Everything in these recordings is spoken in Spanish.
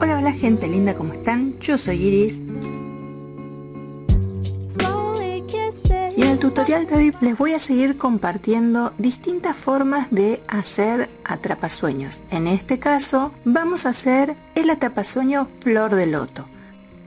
Hola, hola gente linda, ¿cómo están? Yo soy Iris. Y en el tutorial de hoy les voy a seguir compartiendo distintas formas de hacer atrapasueños. En este caso vamos a hacer el atrapasueño flor de loto.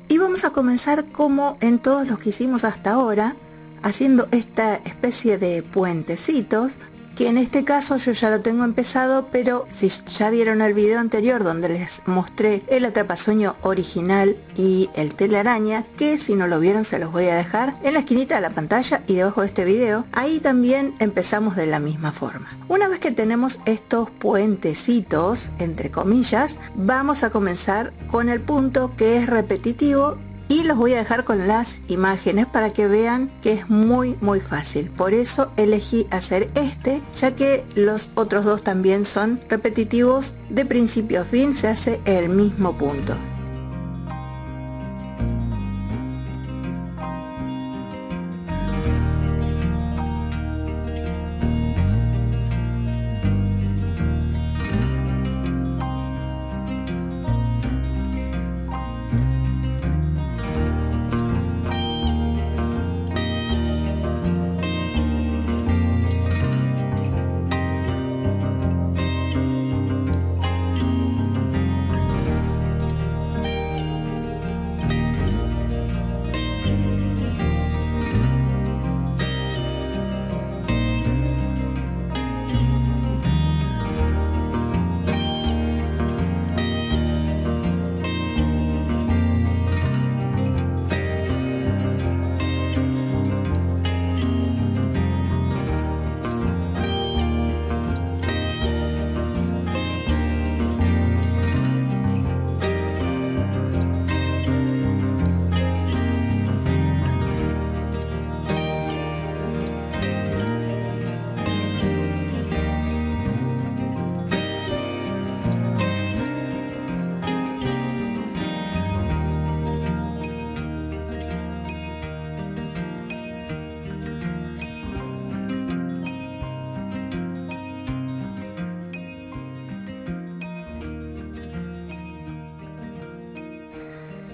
Y vamos a comenzar como en todos los que hicimos hasta ahora, haciendo esta especie de puentecitos, que en este caso yo ya lo tengo empezado, pero si ya vieron el video anterior donde les mostré el atrapasueño original y el telaraña, que si no lo vieron se los voy a dejar en la esquinita de la pantalla y debajo de este video, ahí también empezamos de la misma forma. Una vez que tenemos estos puentecitos, entre comillas, vamos a comenzar con el punto que es repetitivo, y los voy a dejar con las imágenes para que vean que es muy fácil. Por eso elegí hacer este, ya que los otros dos también son repetitivos. De principio a fin se hace el mismo punto.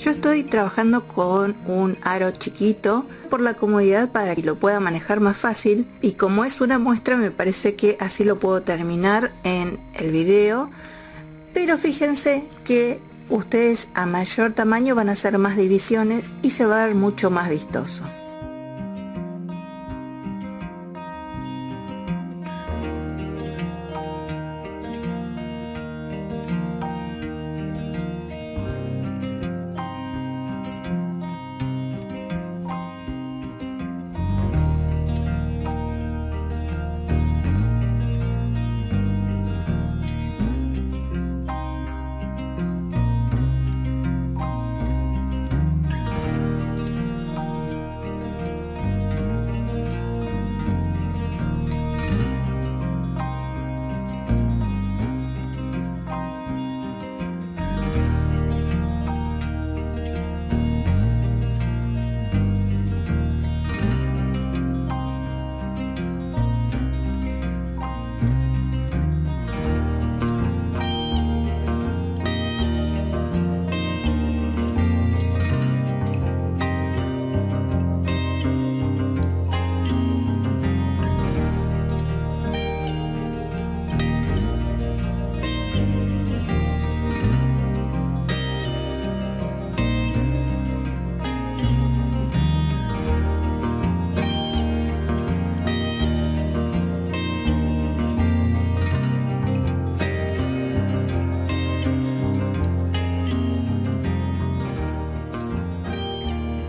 Yo estoy trabajando con un aro chiquito por la comodidad para que lo pueda manejar más fácil, y como es una muestra me parece que así lo puedo terminar en el video, pero fíjense que ustedes a mayor tamaño van a hacer más divisiones y se va a ver mucho más vistoso.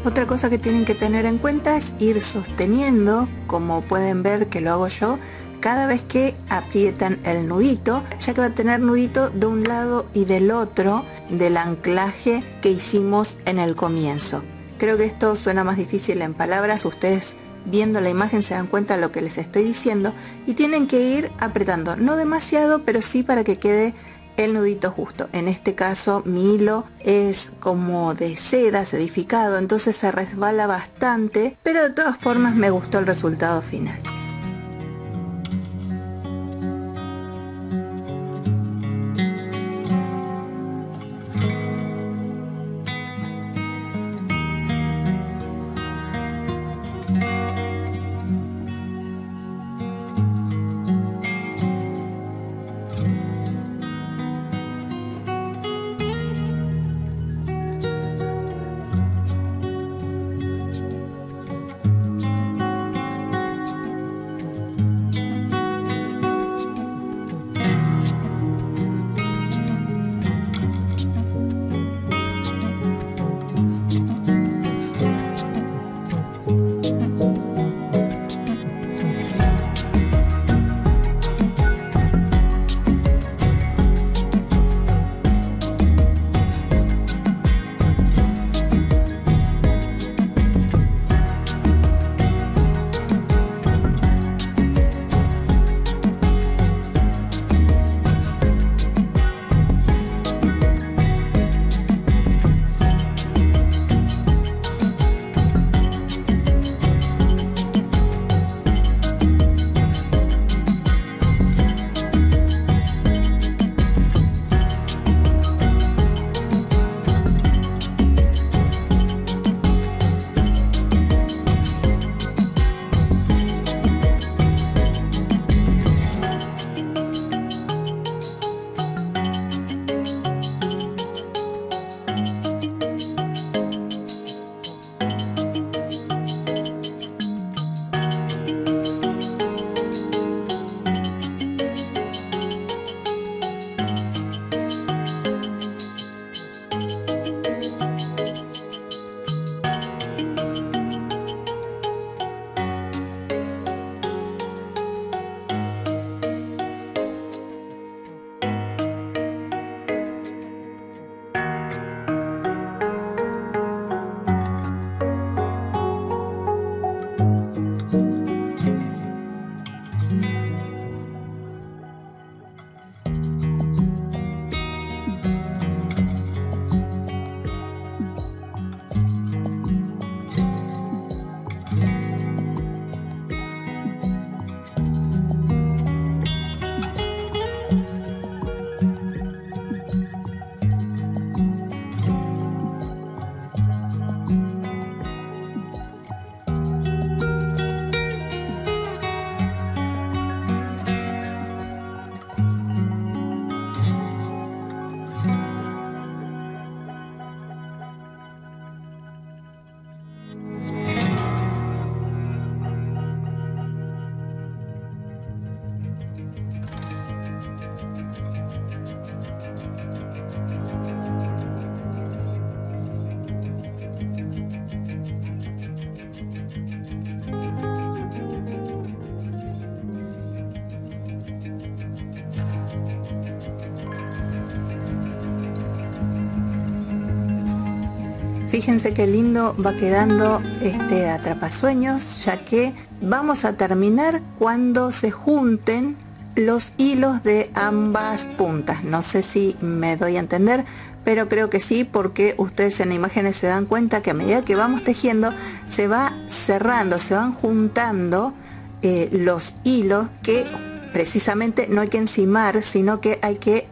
Otra cosa que tienen que tener en cuenta es ir sosteniendo, como pueden ver que lo hago yo, cada vez que aprietan el nudito, ya que va a tener nudito de un lado y del otro del anclaje que hicimos en el comienzo. Creo que esto suena más difícil en palabras, ustedes viendo la imagen se dan cuenta de lo que les estoy diciendo, y tienen que ir apretando, no demasiado, pero sí para que quede el nudito justo. En este caso mi hilo es como de seda, sedificado, entonces se resbala bastante, pero de todas formas me gustó el resultado final. Fíjense qué lindo va quedando este atrapasueños, ya que vamos a terminar cuando se junten los hilos de ambas puntas. No sé si me doy a entender, pero creo que sí, porque ustedes en imágenes se dan cuenta que a medida que vamos tejiendo se va cerrando, se van juntando los hilos, que precisamente no hay que encimar, sino que hay que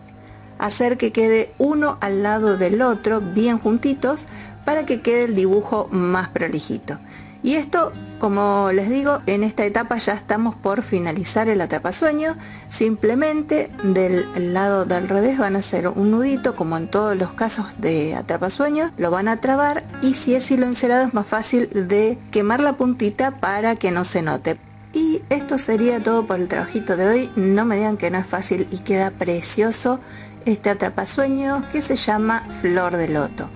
hacer que quede uno al lado del otro bien juntitos para que quede el dibujo más prolijito. Y esto, como les digo, en esta etapa ya estamos por finalizar el atrapasueño. Simplemente del lado del revés van a hacer un nudito, como en todos los casos de atrapasueños, lo van a trabar, y si es hilo encerado es más fácil de quemar la puntita para que no se note. Y esto sería todo por el trabajito de hoy. No me digan que no es fácil, y queda precioso este atrapasueño que se llama Flor de Loto.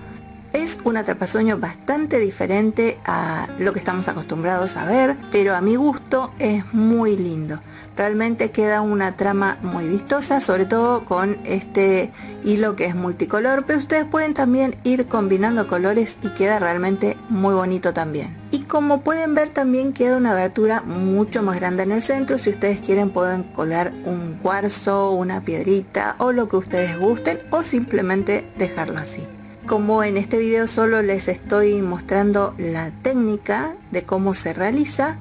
Es un atrapasueño bastante diferente a lo que estamos acostumbrados a ver, pero a mi gusto es muy lindo. Realmente queda una trama muy vistosa, sobre todo con este hilo que es multicolor, pero ustedes pueden también ir combinando colores y queda realmente muy bonito también. Y como pueden ver, también queda una abertura mucho más grande en el centro. Si ustedes quieren pueden colar un cuarzo, una piedrita o lo que ustedes gusten, o simplemente dejarlo así. Como en este video solo les estoy mostrando la técnica de cómo se realiza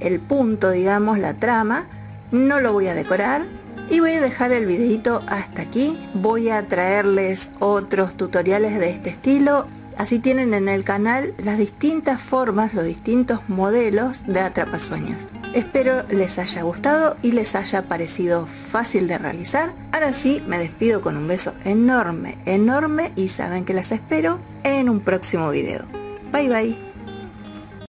el punto, digamos, la trama, no lo voy a decorar y voy a dejar el videito hasta aquí. Voy a traerles otros tutoriales de este estilo, así tienen en el canal las distintas formas, los distintos modelos de atrapasueños. Espero les haya gustado y les haya parecido fácil de realizar. Ahora sí, me despido con un beso enorme, enorme, y saben que las espero en un próximo video. Bye, bye.